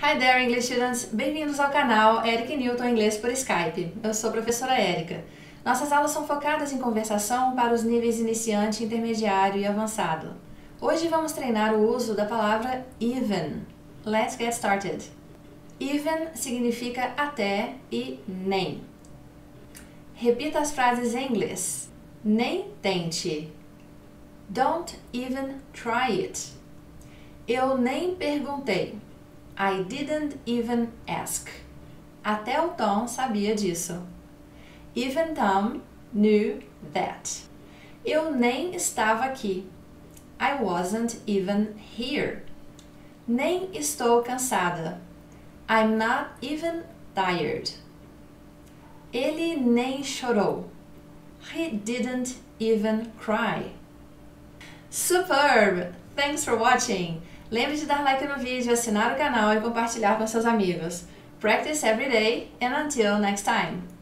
Hi there, English students! Bem-vindos ao canal Eric Newton Inglês por Skype. Eu sou a professora Érica. Nossas aulas são focadas em conversação para os níveis iniciante, intermediário e avançado. Hoje vamos treinar o uso da palavra even. Let's get started! Even significa até e nem. Repita as frases em inglês. Nem tente. Don't even try it. Eu nem perguntei. I didn't even ask. Até o Tom sabia disso. Even Tom knew that. Eu nem estava aqui. I wasn't even here. Nem estou cansada. I'm not even tired. Ele nem chorou. He didn't even cry. Superb! Thanks for watching! Lembre de dar like no vídeo, assinar o canal e compartilhar com seus amigos. Practice every day and until next time!